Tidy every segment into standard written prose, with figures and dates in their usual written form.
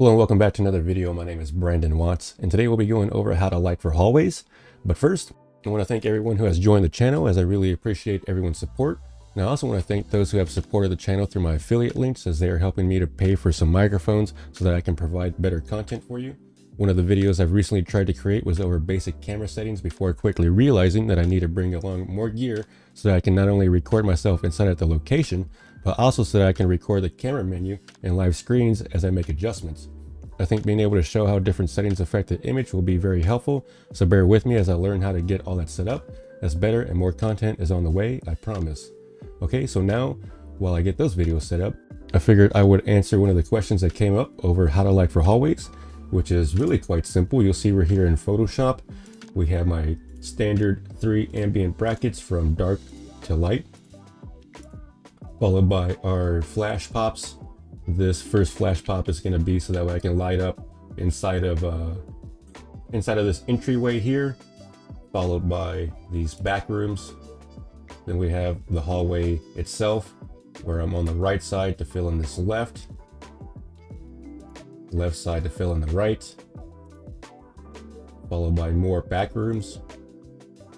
Hello and welcome back to another video. My name is Brandon Watts and today we'll be going over how to light for hallways. But first, I want to thank everyone who has joined the channel as I really appreciate everyone's support. And I also want to thank those who have supported the channel through my affiliate links as they are helping me to pay for some microphones so that I can provide better content for you. One of the videos I've recently tried to create was over basic camera settings before quickly realizing that I need to bring along more gear so that I can not only record myself inside at the location, but also so that I can record the camera menu and live screens as I make adjustments. I think being able to show how different settings affect the image will be very helpful, so bear with me as I learn how to get all that set up. That's better and more content is on the way, I promise. Okay, so now, while I get those videos set up, I figured I would answer one of the questions that came up over how to light for hallways, which is really quite simple. You'll see we're here in Photoshop. We have my standard 3 ambient brackets from dark to light, followed by our flash pops. This first flash pop is going to be so that way I can light up inside of this entryway here, followed by these back rooms. Then we have the hallway itself, where I'm on the right side to fill in this left side to fill in the right, followed by more back rooms,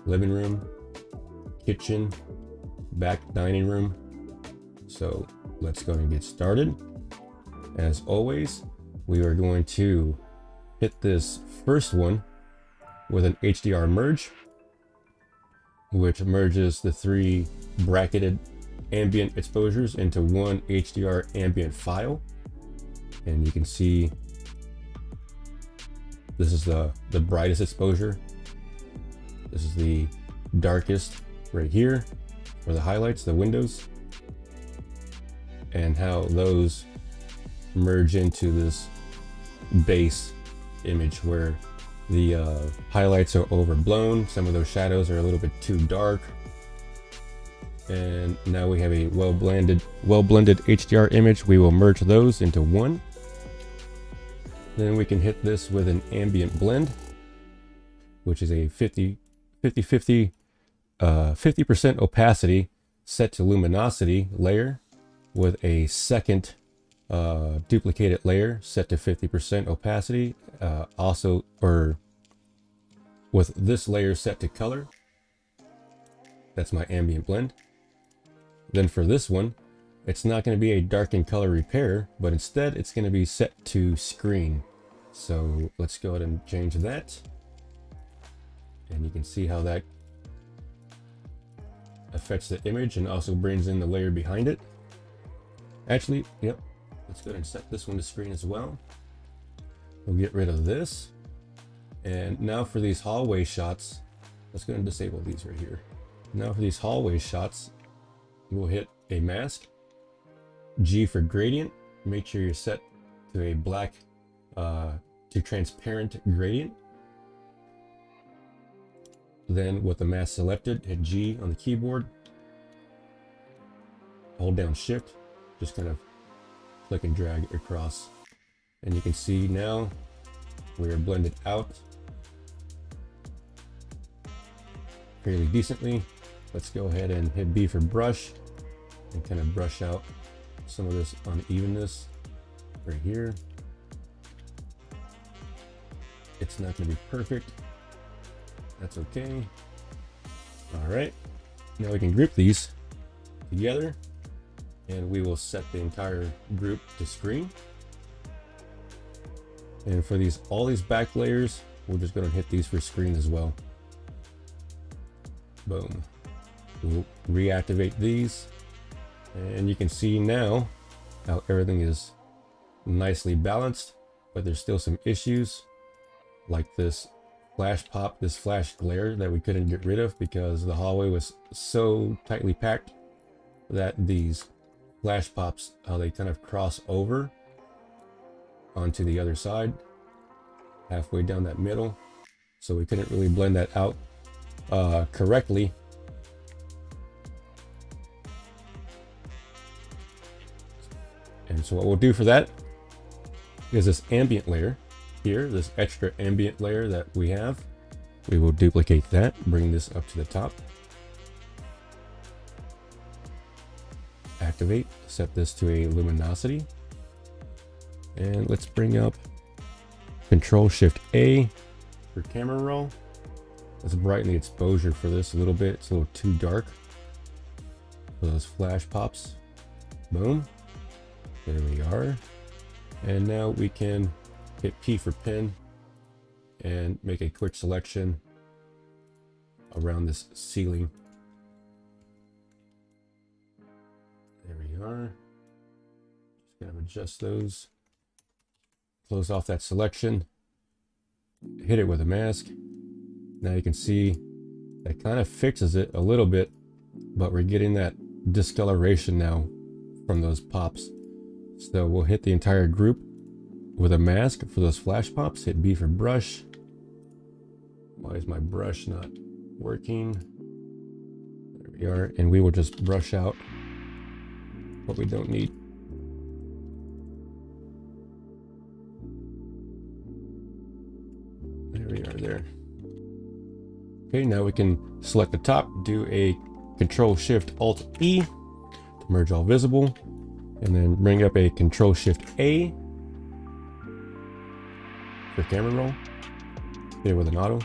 living room, kitchen, back dining room. So let's go and get started. As always, we are going to hit this first one with an HDR merge, which merges the 3 bracketed ambient exposures into one HDR ambient file. And you can see this is the brightest exposure. This is the darkest right here for the highlights, the windows, and how those merge into this base image where the highlights are overblown. Some of those shadows are a little bit too dark. And now we have a well blended HDR image. We will merge those into one. Then we can hit this with an ambient blend, which is a 50% opacity set to luminosity layer with a second duplicated layer set to 50% opacity, with this layer set to color. That's my ambient blend. Then for this one, it's not going to be a darken color repair, but instead it's going to be set to screen. So let's go ahead and change that. And you can see how that affects the image and also brings in the layer behind it. Actually, yep, let's go ahead and set this one to screen as well. We'll get rid of this. And now for these hallway shots, let's go ahead and disable these right here. Now for these hallway shots, we'll hit a mask, G for gradient. Make sure you're set to a black to transparent gradient. Then with the mask selected, hit G on the keyboard, hold down shift, just kind of click and drag across, and you can see now we are blended out fairly decently. Let's go ahead and hit B for brush and kind of brush out some of this unevenness right here. It's not going to be perfect. That's okay. All right, now we can group these together. And we will set the entire group to screen. And for these, all these back layers, we're just going to hit these for screen as well. Boom. We'll reactivate these. And you can see now how everything is nicely balanced, but there's still some issues like this flash pop, this flash glare that we couldn't get rid of because the hallway was so tightly packed that these flash pops, how they kind of cross over onto the other side halfway down that middle, so we couldn't really blend that out correctly. And so what we'll do for that is this ambient layer here, this extra ambient layer that we have, we will duplicate that, bring this up to the top, activate, set this to a luminosity, And let's bring up Control-Shift-A for Camera Roll. Let's brighten the exposure for this a little bit. It's a little too dark for those flash pops. Boom. There we are. And now we can hit P for pin and make a quick selection around this ceiling. There we are. Just kind of adjust those. Close off that selection. Hit it with a mask. Now you can see that kind of fixes it a little bit, but we're getting that discoloration now from those pops. So we'll hit the entire group with a mask for those flash pops. Hit B for brush. Why is my brush not working? There we are. And we will just brush out what we don't need. There we are there. Okay, now we can select the top, do a Control-Shift-Alt-E to merge all visible, and then bring up a Control-Shift-A for Camera Roll. Hit it with an auto.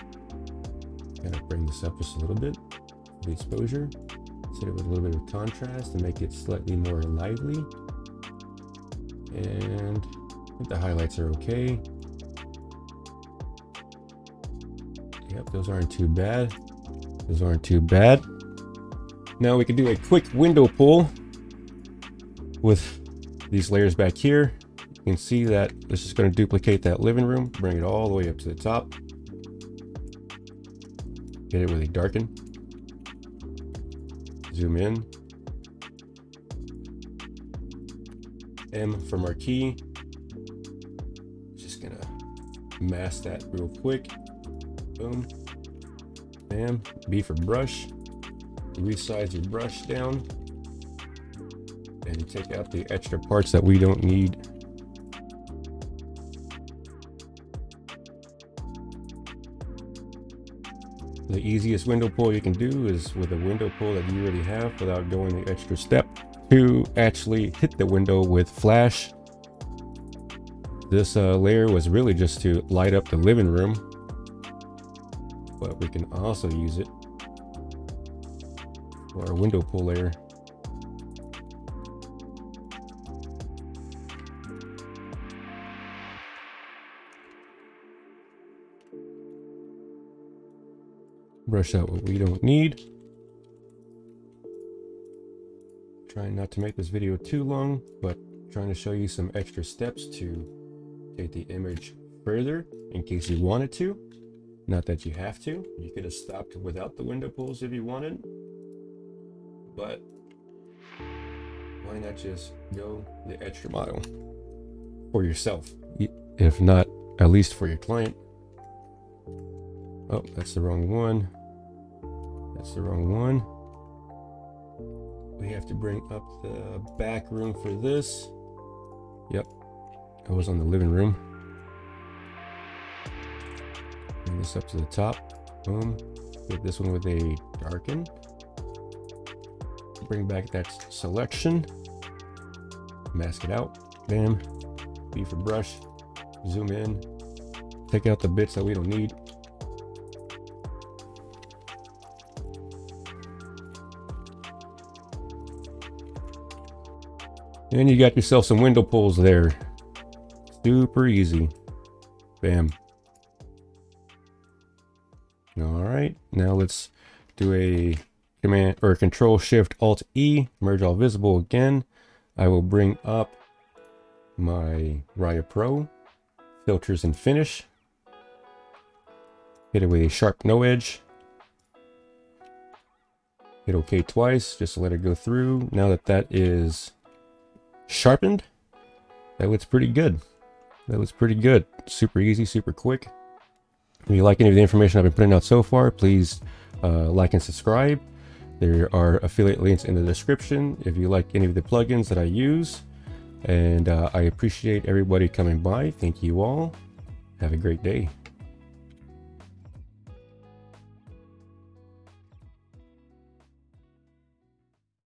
Kind of bring this up just a little bit for the exposure. Hit it with a little bit of contrast to make it slightly more lively. And I think the highlights are okay. Yep, those aren't too bad. Those aren't too bad. Now we can do a quick window pull with these layers back here. You can see that this is going to duplicate that living room, bring it all the way up to the top. Get it with a darken. Zoom in. M for marquee. Just going to mask that real quick. Boom. Bam. B for brush. Resize your brush down and take out the extra parts that we don't need. The easiest window pull you can do is with a window pull that you already have without going the extra step to actually hit the window with flash. This layer was really just to light up the living room, but we can also use it for our window pull layer. Brush out what we don't need. Trying not to make this video too long, but trying to show you some extra steps to take the image further in case you wanted to. Not that you have to. You could have stopped without the window pulls if you wanted, but why not just go the extra mile for yourself? If not, at least for your client. Oh, that's the wrong one. That's the wrong one. We have to bring up the back room for this. Yep, I was on the living room. Bring this up to the top. Boom. Hit this one with a darken. Bring back that selection. Mask it out. Bam. B for brush. Zoom in. Take out the bits that we don't need. And you got yourself some window pulls there. Super easy. Bam. All right, now let's do a command or Control-Shift-Alt-E, merge all visible again. I will bring up my Raya Pro, filters and finish. Hit it with a sharp no edge. Hit OK twice just to let it go through. Now that that is sharpened, that looks pretty good. That looks pretty good. Super easy, super quick. If you like any of the information I've been putting out so far, please like and subscribe. There are affiliate links in the description if you like any of the plugins that I use. And I appreciate everybody coming by. Thank you all. Have a great day.